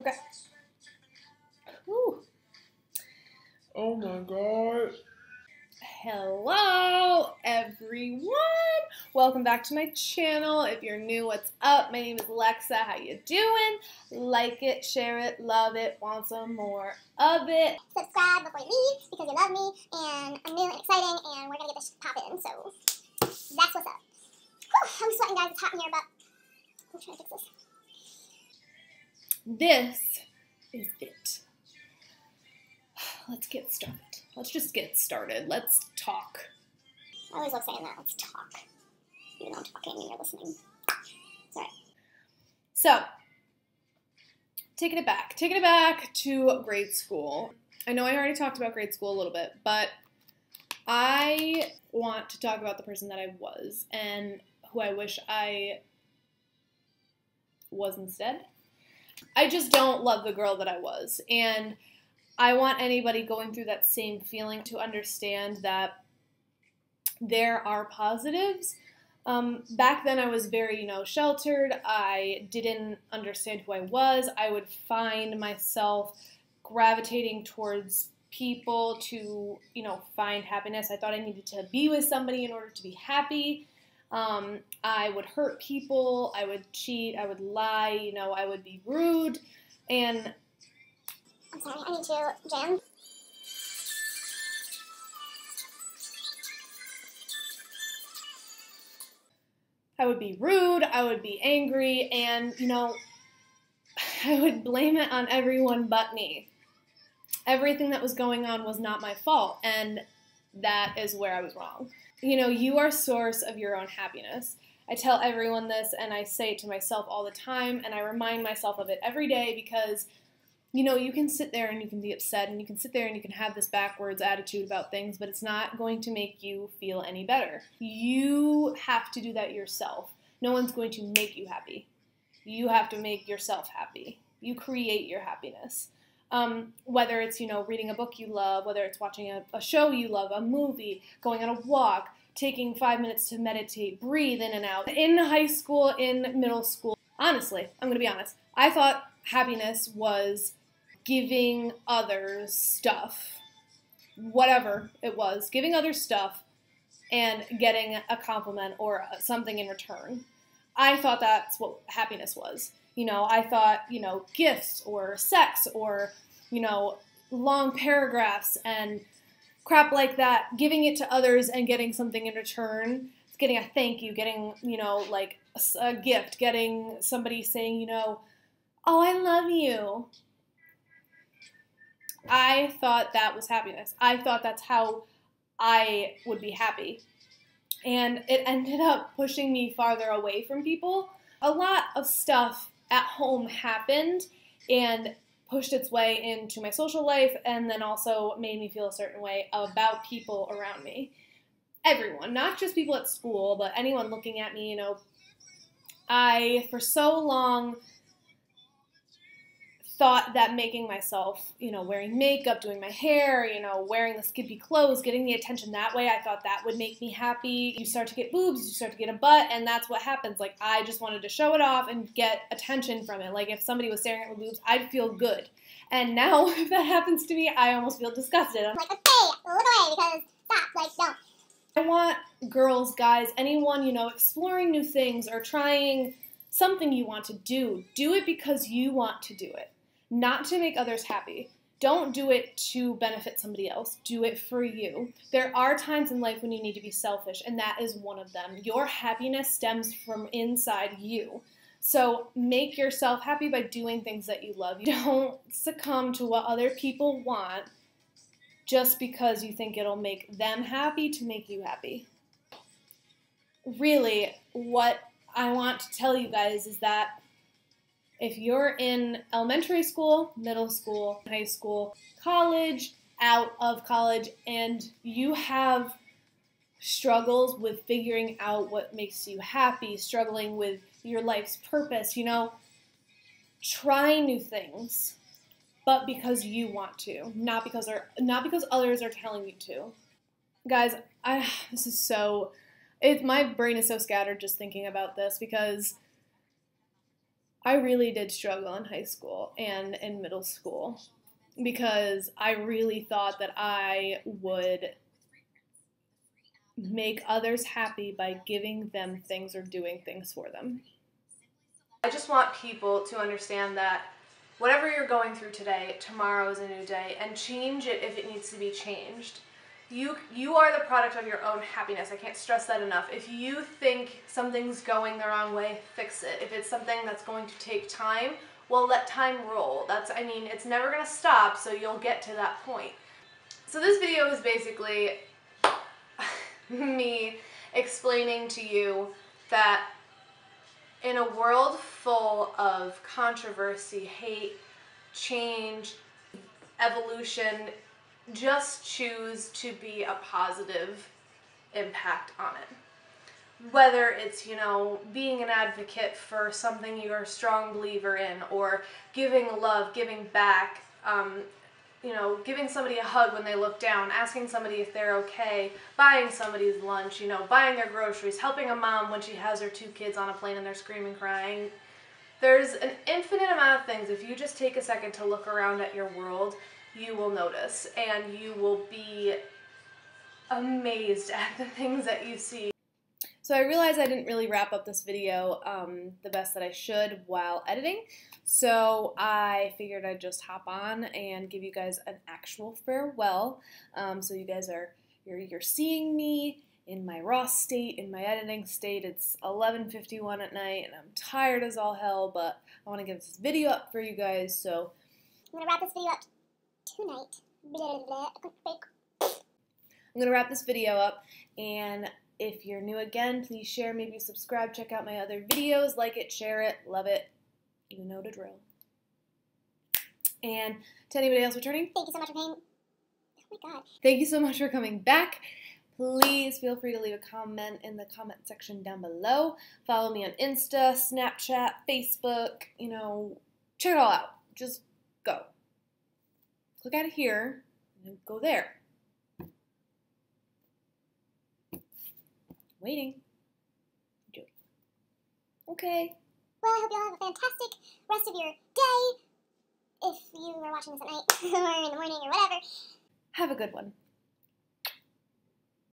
Okay. Whew. Oh my god. Hello everyone. Welcome back to my channel. If you're new, what's up? My name is Alexa. How you doing? Like it, share it, love it, want some more of it. Subscribe before you leave because you love me and I'm new and exciting and we're gonna get this shit poppin'. So that's what's up. Whew, I'm sweating guys, it's hot in here, but I'm trying to fix this. This is it. Let's get started. Let's just get started. Let's talk. I always love saying that. Let's talk. Even though I'm talking and you're listening. All right. So, taking it back. Taking it back to grade school. I know I already talked about grade school a little bit, but I want to talk about the person that I was and who I wish I was instead. I just don't love the girl that I was, and I want anybody going through that same feeling to understand that there are positives. Back then I was very, sheltered. I didn't understand who I was. I would find myself gravitating towards people to, find happiness. I thought I needed to be with somebody in order to be happy. I would hurt people, I would cheat, I would lie, I would be rude, and... I'm sorry, I need to jam. I would be rude, I would be angry, and, I would blame it on everyone but me. Everything that was going on was not my fault, and that is where I was wrong. You are source of your own happiness. I tell everyone this and I say it to myself all the time and I remind myself of it every day because, you can sit there and you can be upset and you can sit there and you can have this backwards attitude about things, but it's not going to make you feel any better. You have to do that yourself. No one's going to make you happy. You have to make yourself happy. You create your happiness. Whether it's, reading a book you love, whether it's watching a show you love, a movie, going on a walk, taking 5 minutes to meditate, breathe in and out. In high school, in middle school, honestly, I'm going to be honest, I thought happiness was giving others stuff, whatever it was, giving others stuff and getting a compliment or something in return. I thought that's what happiness was. I thought, gifts or sex or, long paragraphs and crap like that, giving it to others and getting something in return, getting a thank you, getting, like a gift, getting somebody saying, oh, I love you. I thought that was happiness. I thought that's how I would be happy. And it ended up pushing me farther away from people. A lot of stuff at home happened and pushed its way into my social life and then also made me feel a certain way about people around me. Everyone, not just people at school, but anyone looking at me, I, for so long, thought that making myself, wearing makeup, doing my hair, wearing the skimpy clothes, getting the attention that way, I thought that would make me happy. You start to get boobs, you start to get a butt, and that's what happens. Like, I just wanted to show it off and get attention from it. Like, if somebody was staring at my boobs, I'd feel good. And now, if that happens to me, I almost feel disgusted. I'm like, okay, look away, because stop, like, don't. I want girls, guys, anyone, exploring new things or trying something you want to do. Do it because you want to do it. Not to make others happy. Don't do it to benefit somebody else. Do it for you. There are times in life when you need to be selfish, and that is one of them. Your happiness stems from inside you. So make yourself happy by doing things that you love. Don't succumb to what other people want just because you think it'll make them happy to make you happy. Really, what I want to tell you guys is that if you're in elementary school, middle school, high school, college, out of college, and you have struggles with figuring out what makes you happy, struggling with your life's purpose, try new things, but because you want to, not because others are telling you to. Guys, my brain is so scattered just thinking about this because I really did struggle in high school and in middle school because I really thought that I would make others happy by giving them things or doing things for them. I just want people to understand that whatever you're going through today, tomorrow is a new day, and change it if it needs to be changed. You are the product of your own happiness. I can't stress that enough. If you think something's going the wrong way, fix it. If it's something that's going to take time, well, let time roll. It's never gonna stop, so you'll get to that point. So this video is basically me explaining to you that in a world full of controversy, hate, change, evolution, just choose to be a positive impact on it. Whether it's, being an advocate for something you're a strong believer in, or giving love, giving back, giving somebody a hug when they look down, asking somebody if they're okay, buying somebody's lunch, buying their groceries, helping a mom when she has her two kids on a plane and they're screaming, crying. There's an infinite amount of things. If you just take a second to look around at your world, you will notice and you will be amazed at the things that you see. So I realized I didn't really wrap up this video the best that I should while editing, so I figured I'd just hop on and give you guys an actual farewell, so you guys are, you're seeing me in my raw state, in my editing state. It's 11:51 at night and I'm tired as all hell, but I want to get this video up for you guys, so I'm going to wrap this video up tonight. I'm going to wrap this video up, and if you're new again, please share, maybe subscribe, check out my other videos, like it, share it, love it, you know the drill. And to anybody else returning, thank you so much for coming. Oh my God. Thank you so much for coming back. Please feel free to leave a comment in the comment section down below. Follow me on Insta, Snapchat, Facebook, check it all out. Just go. Click out of here and go there. Waiting. Okay. Well, I hope you all have a fantastic rest of your day. If you are watching this at night or in the morning or whatever. Have a good one.